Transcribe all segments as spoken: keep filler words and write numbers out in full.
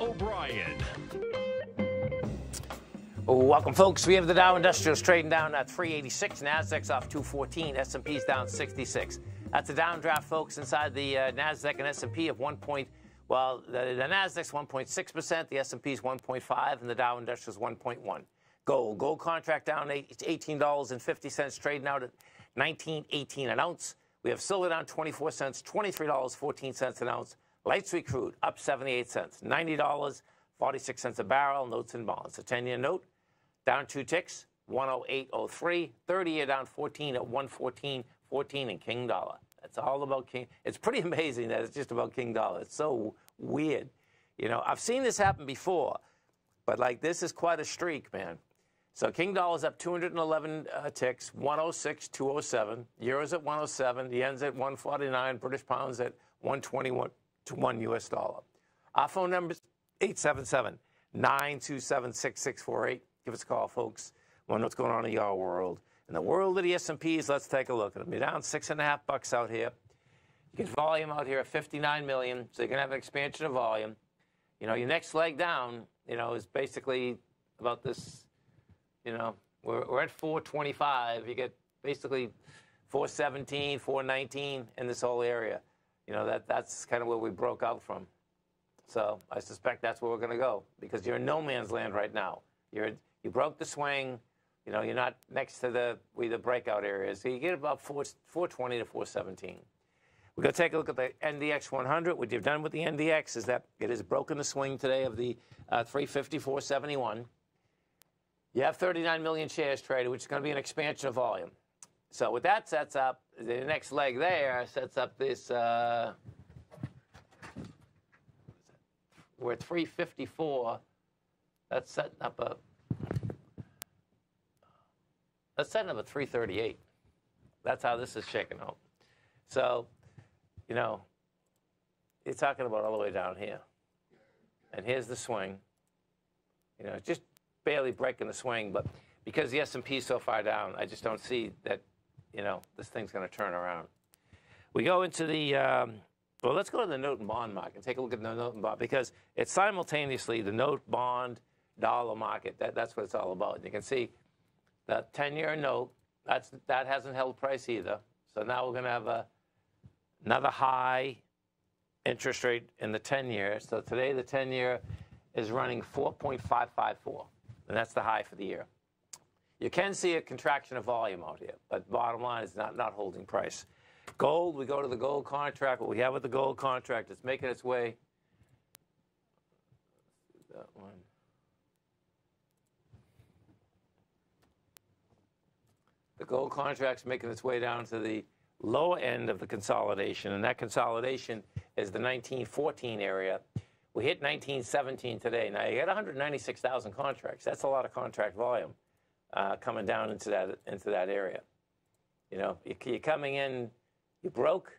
O'Brien. Welcome, folks. We have the Dow Industrials trading down at three eighty-six, Nasdaq's off two fourteen, S and P's down sixty-six. That's a downdraft, folks, inside the uh, Nasdaq and S and P of one point. Well, the, the Nasdaq's one point six percent, the S and P's one point five, and the Dow Industrials one point one. Gold, gold contract down eighteen dollars and fifty cents, trading out at nineteen eighteen an ounce. We have silver down twenty-four cents, twenty-three dollars and fourteen cents an ounce. Light sweet crude up seventy-eight cents, ninety dollars and forty-six cents a barrel. Notes and bonds. The ten-year note down two ticks, one oh eight oh three. thirty-year down fourteen at one fourteen fourteen, in King Dollar. It's all about King. It's pretty amazing that it's just about King Dollar. It's so weird. You know, I've seen this happen before, but like this is quite a streak, man. So King Dollar's up two hundred eleven uh, ticks, one oh six, two oh seven. Euro's at one oh seven. The yen's at one forty-nine. British pound's at one twenty-one to one U S dollar. Our phone number's eight seven seven, nine two seven, six six four eight. Give us a call, folks. We want to know what's going on in your world. In the world of the S and Ps, let's take a look at them. You're down six and a half bucks out here. You get volume out here at fifty-nine million, so you're going to have an expansion of volume. You know, your next leg down, you know, is basically about this, you know, we're, we're at four twenty-five. You get basically four seventeen, four nineteen in this whole area. You know, that, that's kind of where we broke out from. So I suspect that's where we're going to go, because you're in no man's land right now. You're, you broke the swing. You know, you're not next to the where the breakout area is. So you get about four twenty to four seventeen. We're going to take a look at the N D X one hundred. What you've done with the N D X is that it has broken the swing today of the uh, three fifty, four seventy-one. You have thirty-nine million shares traded, which is going to be an expansion of volume. So what that sets up, the next leg there sets up this. Uh, we're at three fifty-four. That's setting up a. That's setting up at three thirty-eight. That's how this is shaking out. So, you know, you're talking about all the way down here. And here's the swing. You know, just barely breaking the swing, but because the S and P is so far down, I just don't see that, you know, this thing's going to turn around. We go into the, um, well, let's go to the note and bond market and take a look at the note and bond, because it's simultaneously the note, bond, dollar market. That, that's what it's all about. You can see that ten-year note, that's, that hasn't held price either. So now we're going to have a, another high interest rate in the ten-year. So today the ten-year is running four point five five four, and that's the high for the year. You can see a contraction of volume out here, but bottom line is not, not holding price. Gold, we go to the gold contract. What we have with the gold contract, it's making its way. That one. The gold contract's making its way down to the lower end of the consolidation, and that consolidation is the nineteen fourteen area. We hit nineteen seventeen today. Now, you got one hundred ninety-six thousand contracts. That's a lot of contract volume uh, coming down into that, into that area. You know, you're coming in, you broke,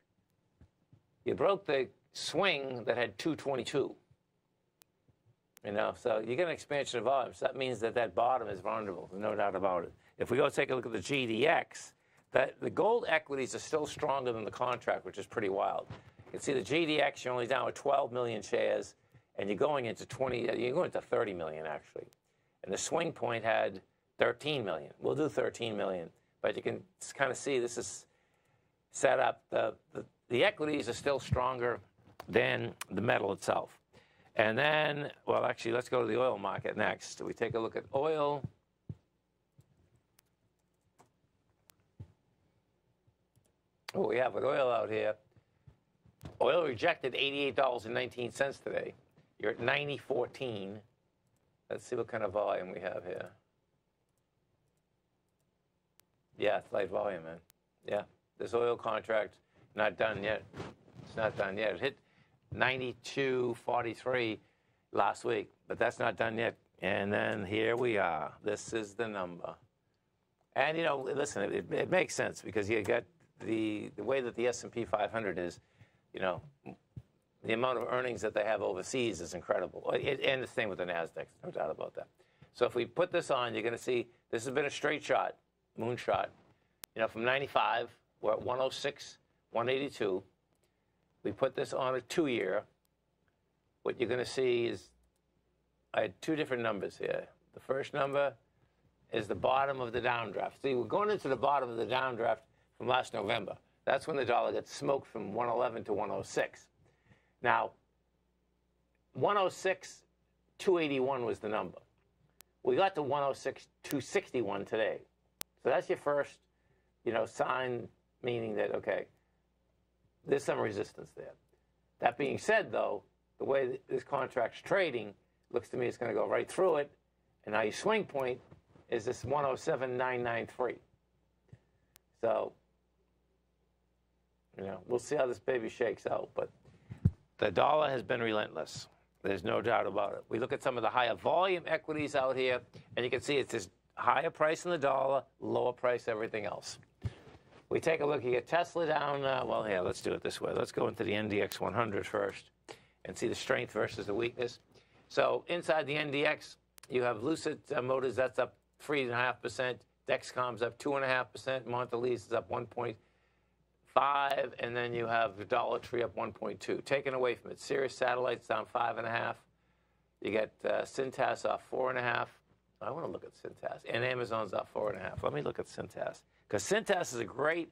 you broke the swing that had two twenty-two. You know, so you get an expansion of volume. So that means that that bottom is vulnerable, no doubt about it. If we go take a look at the G D X, that the gold equities are still stronger than the contract, which is pretty wild. You can see the G D X, you're only down with twelve million shares, and you're going into twenty, you're going to thirty million actually. And the swing point had thirteen million. We'll do thirteen million, but you can kind of see this is set up. The, the, the equities are still stronger than the metal itself. And then, well, actually, let's go to the oil market next. We take a look at oil. What we have with oil out here, oil rejected eighty-eight dollars and nineteen cents today. You're at ninety fourteen. Let's see what kind of volume we have here. Yeah, it's light volume, man. Yeah, this oil contract, not done yet. It's not done yet. It hit ninety-two forty-three last week, but that's not done yet. And then here we are. This is the number. And, you know, listen, it, it, it makes sense, because you got The, the way that the S and P five hundred is, you know, the amount of earnings that they have overseas is incredible. It, and the same with the Nasdaq, no doubt about that. So if we put this on, you're going to see this has been a straight shot, moonshot. You know, from ninety-five, we're at one oh six, one eighty-two. We put this on a two-year. What you're going to see is I had two different numbers here. The first number is the bottom of the downdraft. See, we're going into the bottom of the downdraft from last November. That's when the dollar gets smoked from one eleven to one oh six. Now, one oh six, two eighty-one was the number. We got to one oh six, two sixty-one today. So that's your first, you know, sign, meaning that, okay, there's some resistance there. That being said, though, the way this contract's trading, looks to me it's going to go right through it. And now your swing point is this one oh seven, nine ninety-three. So, you know, we'll see how this baby shakes out. But the dollar has been relentless. There's no doubt about it. We look at some of the higher volume equities out here, and you can see it's this higher price in the dollar, lower price everything else. We take a look here. Tesla down. Uh, well, here, yeah, let's do it this way. Let's go into the N D X one hundred first and see the strength versus the weakness. So inside the N D X, you have Lucid Motors. That's up three point five percent. Dexcom's up two point five percent. Montelis is up one point five. And then you have the Dollar Tree up one point two. Taken away from it. Sirius Satellites down five point five. You get uh, Cintas off four point five. I want to look at Cintas. And Amazon's off four point five. Let me look at Cintas. Because Cintas is a great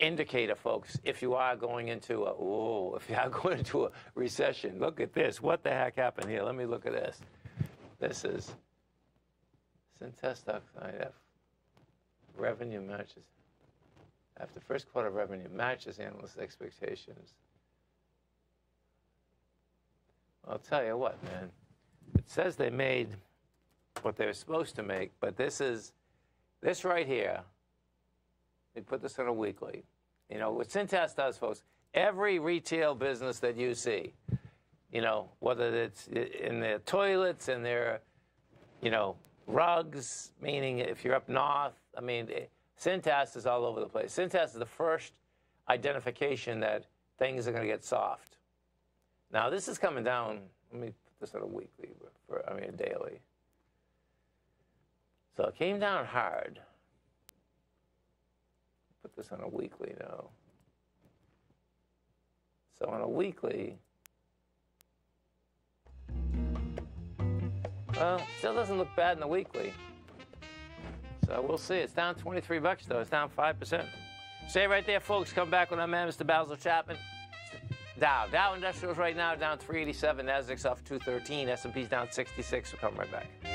indicator, folks, if you are going into a, oh, if you are going into a recession. Look at this. What the heck happened here? Let me look at this. This is Cintas dot I F. Revenue matches. After first quarter revenue matches analyst expectations. I'll tell you what, man. It says they made what they were supposed to make, but this is, this right here, they put this on a weekly. You know, what Cintas does, folks, every retail business that you see, you know, whether it's in their toilets, in their, you know, rugs, meaning if you're up north, I mean, Cintas is all over the place. Cintas is the first identification that things are going to get soft. Now, this is coming down. Let me put this on a weekly, for, I mean, daily. So it came down hard. Put this on a weekly now. So on a weekly, well, still doesn't look bad in the weekly. So we'll see. It's down twenty-three bucks though. It's down five percent. Stay right there, folks. Come back when I'm at Mister Basil Chapman. Dow. Dow Industrials right now down three eighty-seven. Nasdaq's off two thirteen. S and P's down sixty-six. We'll come right back.